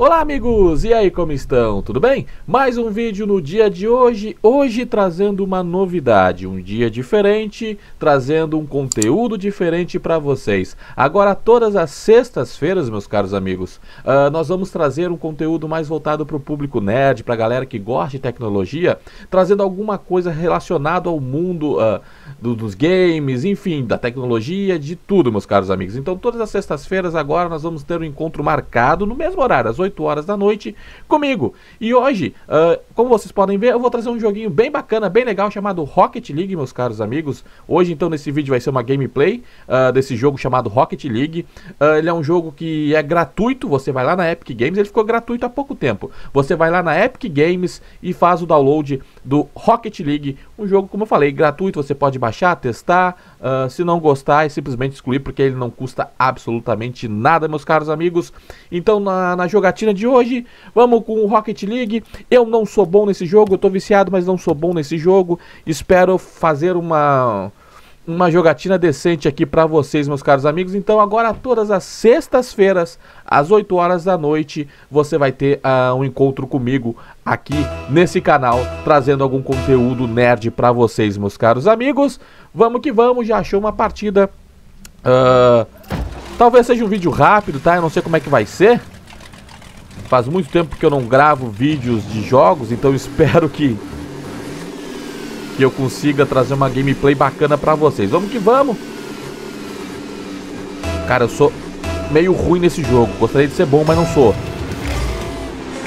Olá amigos, e aí como estão? Tudo bem? Mais um vídeo no dia de hoje, trazendo uma novidade, um dia diferente, trazendo um conteúdo diferente para vocês. Agora todas as sextas-feiras, meus caros amigos, nós vamos trazer um conteúdo mais voltado para o público nerd, para a galera que gosta de tecnologia, trazendo alguma coisa relacionada ao mundo dos games, enfim, da tecnologia, de tudo, meus caros amigos. Então todas as sextas-feiras agora nós vamos ter um encontro marcado no mesmo horário, às 8 horas da noite comigo. E hoje, como vocês podem ver, eu vou trazer um joguinho bem bacana, bem legal, chamado Rocket League, meus caros amigos. Hoje então nesse vídeo vai ser uma gameplay desse jogo chamado Rocket League. Ele é um jogo que é gratuito, você vai lá na Epic Games, ele ficou gratuito há pouco tempo. Você vai lá na Epic Games e faz o download do Rocket League, um jogo, como eu falei, gratuito, você pode baixar, testar, se não gostar é simplesmente excluir, porque ele não custa absolutamente nada, meus caros amigos. Então na jogatina de hoje, vamos com o Rocket League. Eu não sou bom nesse jogo, eu tô viciado, mas não sou bom nesse jogo. Espero fazer uma jogatina decente aqui pra vocês, meus caros amigos. Então agora todas as sextas-feiras, às 8 horas da noite, você vai ter um encontro comigo aqui nesse canal, trazendo algum conteúdo nerd pra vocês, meus caros amigos. Vamos que vamos, já achou uma partida. Talvez seja um vídeo rápido, tá? Eu não sei como é que vai ser. Faz muito tempo que eu não gravo vídeos de jogos, então espero que eu consiga trazer uma gameplay bacana pra vocês. Vamos que vamos! Cara, eu sou meio ruim nesse jogo. Gostaria de ser bom, mas não sou.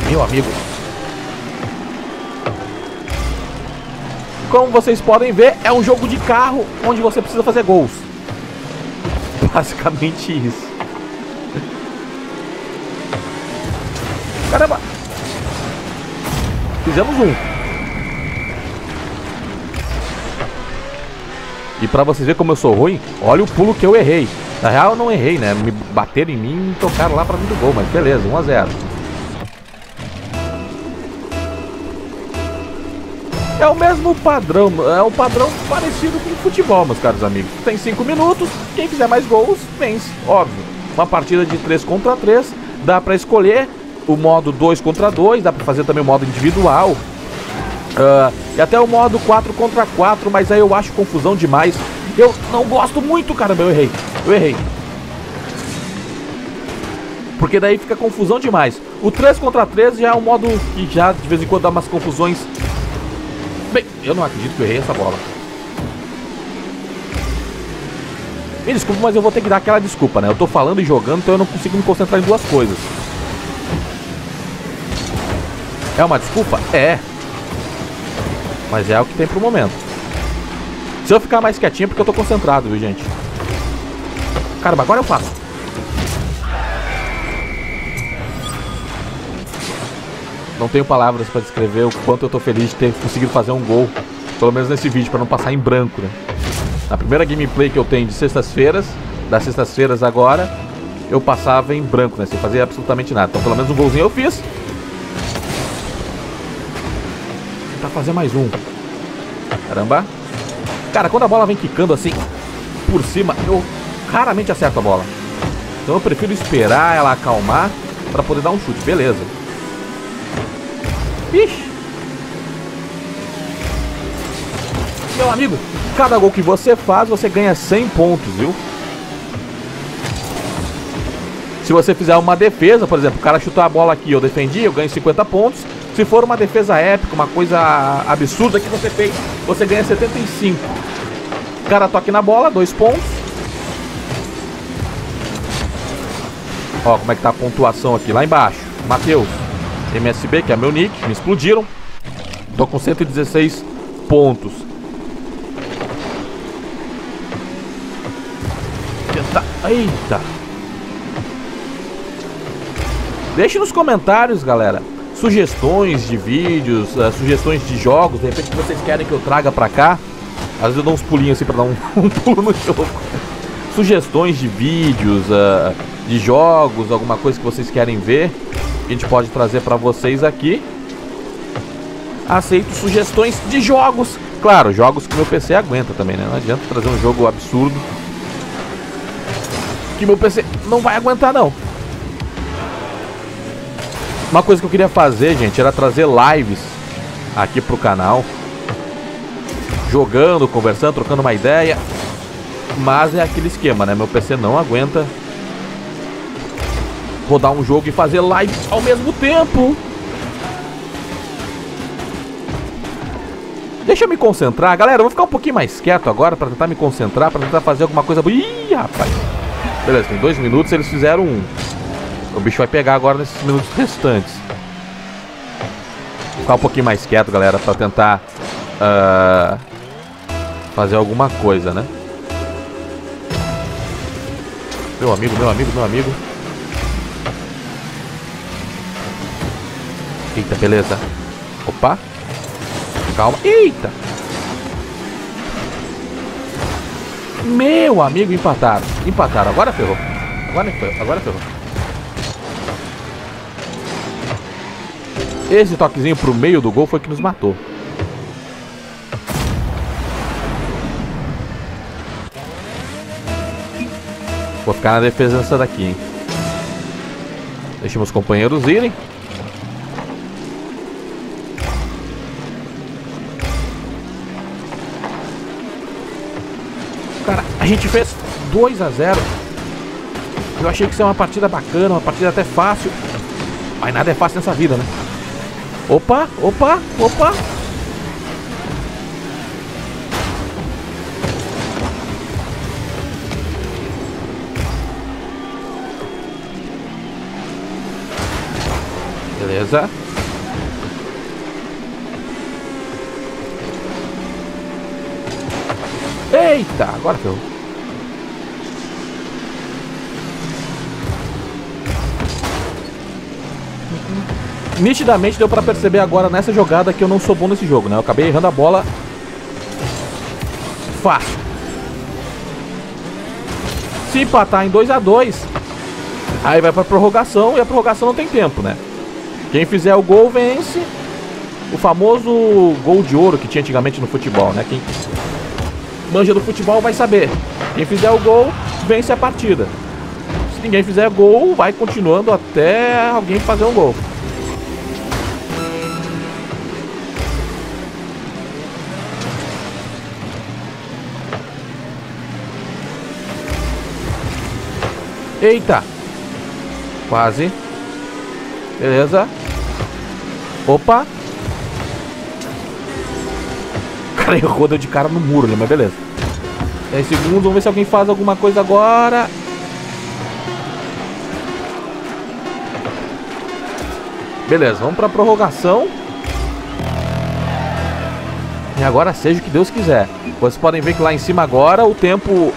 Meu amigo. Como vocês podem ver, é um jogo de carro onde você precisa fazer gols. Basicamente isso. Caramba! Fizemos um. E pra vocês verem como eu sou ruim, olha o pulo que eu errei. Na real eu não errei, né? Me bateram em mim e tocaram lá pra mim do gol, mas beleza, 1 a 0. É o mesmo padrão, é um padrão parecido com o futebol, meus caros amigos. Tem 5 minutos, quem fizer mais gols, vence, óbvio. Uma partida de 3 contra 3, dá pra escolher o modo 2 contra 2, dá pra fazer também o modo individual, e até o modo 4 contra 4, mas aí eu acho confusão demais. Eu não gosto muito, caramba, eu errei. Porque daí fica confusão demais. O 3 contra 3 já é um modo que já de vez em quando dá umas confusões. Bem, eu não acredito que eu errei essa bola. Me desculpa, mas eu vou ter que dar aquela desculpa, né? Eu tô falando e jogando, então eu não consigo me concentrar em duas coisas. É uma desculpa? É. Mas é o que tem pro momento. Se eu ficar mais quietinho é porque eu tô concentrado, viu, gente? Caramba, agora eu faço. Não tenho palavras pra descrever o quanto eu tô feliz de ter conseguido fazer um gol. Pelo menos nesse vídeo, pra não passar em branco, né? Na primeira gameplay que eu tenho de sextas-feiras, das sextas-feiras agora, eu passava em branco, né? Sem fazer absolutamente nada. Então pelo menos um golzinho eu fiz. Pra fazer mais um. Caramba. Cara, quando a bola vem quicando assim por cima, eu raramente acerto a bola. Então eu prefiro esperar ela acalmar pra poder dar um chute. Beleza. Ixi. Meu amigo, cada gol que você faz, você ganha 100 pontos, viu? Se você fizer uma defesa, por exemplo, o cara chutou a bola aqui, eu defendi, eu ganho 50 pontos. Se for uma defesa épica, uma coisa absurda que você fez, você ganha 75. O cara toque na bola, 2 pontos. Ó, como é que tá a pontuação aqui, lá embaixo. Matheus, MSB, que é meu nick, me explodiram. Tô com 116 pontos. Eita. Deixe nos comentários, galera, sugestões de vídeos, sugestões de jogos, de repente vocês querem que eu traga pra cá. Às vezes eu dou uns pulinhos assim pra dar um pulo no jogo. Sugestões de vídeos, de jogos, alguma coisa que vocês querem ver, que a gente pode trazer pra vocês aqui. Aceito sugestões de jogos. Claro, jogos que meu PC aguenta também, né? Não adianta trazer um jogo absurdo que meu PC não vai aguentar, não. Uma coisa que eu queria fazer, gente, era trazer lives aqui pro canal, jogando, conversando, trocando uma ideia. Mas é aquele esquema, né? Meu PC não aguenta rodar um jogo e fazer lives ao mesmo tempo. Deixa eu me concentrar, galera. Eu vou ficar um pouquinho mais quieto agora pra tentar me concentrar, pra tentar fazer alguma coisa boa. Ih, rapaz. Beleza, tem 2 minutos, eles fizeram 1. O bicho vai pegar agora nesses minutos restantes. Vou ficar um pouquinho mais quieto, galera, pra tentar fazer alguma coisa, né? Meu amigo, meu amigo, meu amigo. Eita, beleza. Opa. Calma. Eita. Meu amigo, empataram. Empataram. Agora ferrou. Agora nem foi. Agora ferrou. Esse toquezinho pro meio do gol foi que nos matou. Vou ficar na defesa dessa daqui, hein. Deixa meus companheiros irem. Cara, a gente fez 2 a 0. Eu achei que isso é uma partida bacana, uma partida até fácil. Mas nada é fácil nessa vida, né? Opa, opa, opa. Beleza. Eita, agora ferrou. Nitidamente deu pra perceber agora nessa jogada que eu não sou bom nesse jogo, né? Eu acabei errando a bola fácil. Se empatar em 2 a 2, aí vai pra prorrogação, e a prorrogação não tem tempo, né? Quem fizer o gol vence. O famoso gol de ouro que tinha antigamente no futebol, né? Quem manja do futebol vai saber. Quem fizer o gol vence a partida. Se ninguém fizer gol, vai continuando até alguém fazer um gol. Eita! Quase. Beleza. Opa. O cara errou, deu de cara no muro, né? Mas beleza. 10 segundos, vamos ver se alguém faz alguma coisa agora. Beleza, vamos pra prorrogação. E agora seja o que Deus quiser. Vocês podem ver que lá em cima agora o tempo,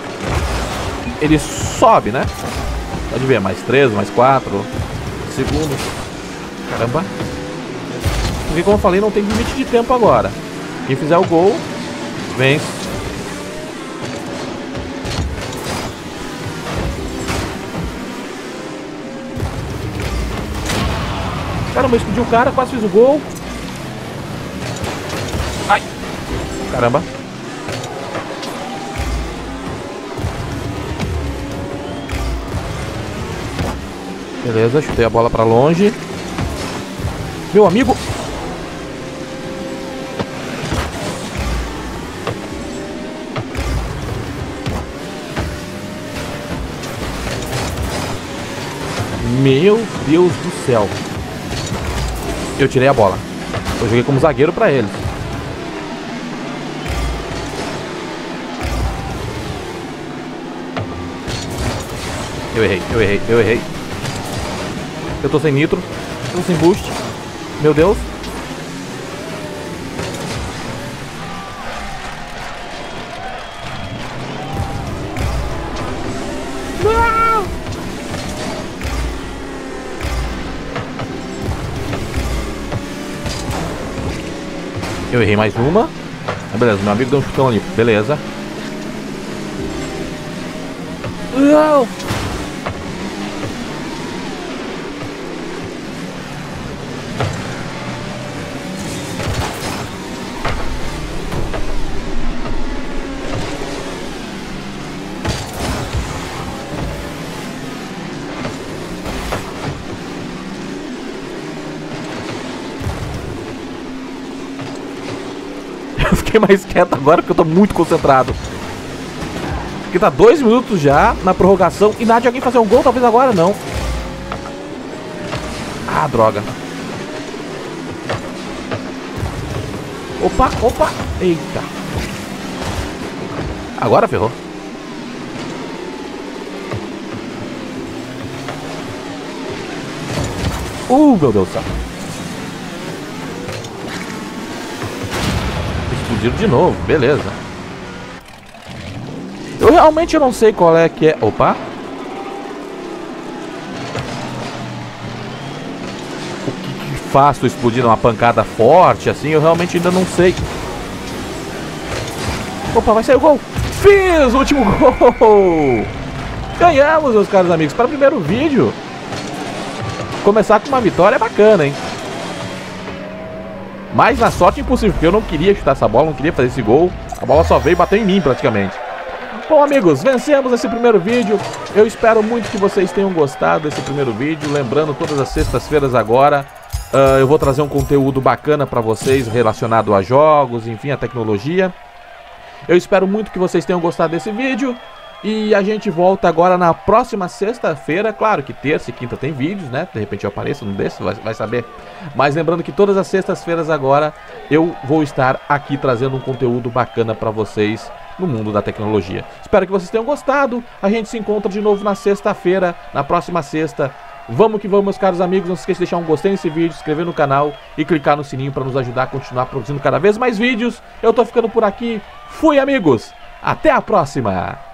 ele sobe, né? Pode ver, mais 3, mais 4 segundos. Caramba. Porque, como eu falei, não tem limite de tempo agora. Quem fizer o gol, vence. Caramba, explodiu o cara, quase fiz o gol. Ai. Caramba. Beleza, chutei a bola pra longe. Meu amigo. Meu Deus do céu. Eu tirei a bola. Eu joguei como zagueiro pra ele. Eu errei, eu errei, eu errei. Eu tô sem nitro, eu tô sem boost. Meu Deus. Não! Eu errei mais uma. Ah, beleza, meu amigo deu um chutão ali. Beleza. Não! bem mais quieto agora, porque eu tô muito concentrado. Porque tá 2 minutos já na prorrogação e nada de alguém fazer um gol, talvez agora não. Ah, droga. Opa, opa. Eita. Agora ferrou. Meu Deus do céu. Explodiram de novo, beleza. Eu realmente não sei qual é que é. Opa. O que faço explodir uma pancada forte assim? Eu realmente ainda não sei. Opa, vai sair o gol. Fiz o último gol. Ganhamos, meus caros amigos. Para o primeiro vídeo, começar com uma vitória é bacana, hein? Mas na sorte impossível, porque eu não queria chutar essa bola, não queria fazer esse gol. A bola só veio e bateu em mim praticamente. Bom, amigos, vencemos esse primeiro vídeo. Eu espero muito que vocês tenham gostado desse primeiro vídeo. Lembrando, todas as sextas-feiras agora eu vou trazer um conteúdo bacana pra vocês relacionado a jogos, enfim, a tecnologia. Eu espero muito que vocês tenham gostado desse vídeo. E a gente volta agora na próxima sexta-feira. Claro que terça e quinta tem vídeos, né? De repente eu apareço num desses, vai saber. Mas lembrando que todas as sextas-feiras agora eu vou estar aqui trazendo um conteúdo bacana pra vocês no mundo da tecnologia. Espero que vocês tenham gostado. A gente se encontra de novo na sexta-feira, na próxima sexta. Vamos que vamos, meus caros amigos. Não se esqueça de deixar um gostei nesse vídeo, se inscrever no canal e clicar no sininho pra nos ajudar a continuar produzindo cada vez mais vídeos. Eu tô ficando por aqui. Fui, amigos. Até a próxima.